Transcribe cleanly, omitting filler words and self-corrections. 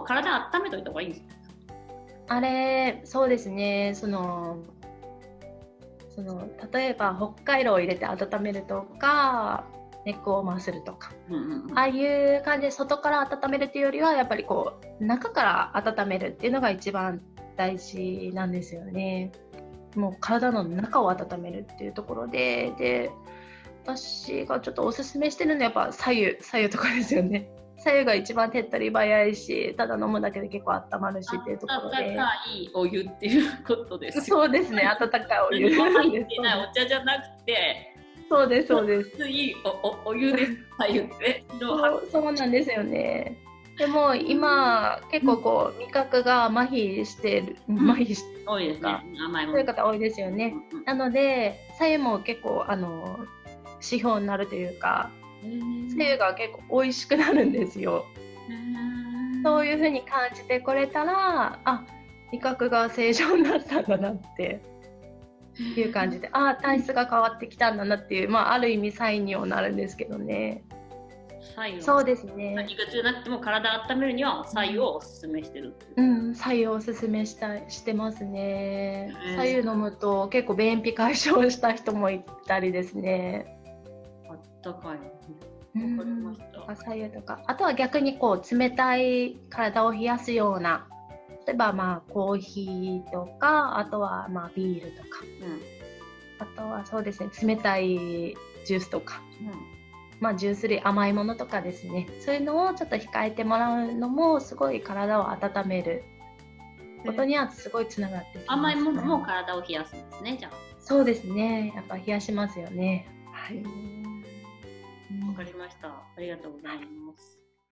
を体温めといた方がいいんですか？あれ、そうですね、その例えば北海道を入れて温めるとか根っこを回するとか、ああいう感じで外から温めるというよりはやっぱりこう中から温めるっていうのが一番大事なんですよね。もう体の中を温めるっていうところで、私がちょっとおすすめしてるのはやっぱ左右とかですよね。左右が一番手っ取り早いし、ただ飲むだけで結構温まるしっていうところで、温かいお湯っていうことですよね。そうですね、温かいお湯入ってないお茶じゃなくて、そうですそうです、いい お湯です左右ね。そうなんですよね。でも今結構こう味覚が麻痺してる、多いですね、甘いものそういう方多いですよね。なので左右も結構指標になるというか、左右が結構美味しくなるんですよ。そういう風に感じてこれたら、あ、味覚が正常になったんだなっていう感じで、あ、体質が変わってきたんだなっていう、まあ、ある意味サインにはなるんですけどね。そうですね、何が中なくても体温めるには左右をおすすめしてる。うん、左右をおすすめしてますね。左右飲むと結構便秘解消した人もいたりですね。あったかい、分かりました。左右とか、あとは逆にこう冷たい体を冷やすような、例えばまあコーヒーとか、あとはまあビールとか、あとはそうですね、冷たいジュースとか、まあ、ジュース類、甘いものとかですね、そういうのをちょっと控えてもらうのもすごい体を温めることにはすごいつながってきますね。甘いものも体を冷やすんですね、じゃあ。そうですね、やっぱ冷やしますよね。はい、わかりました。ありがとうございます。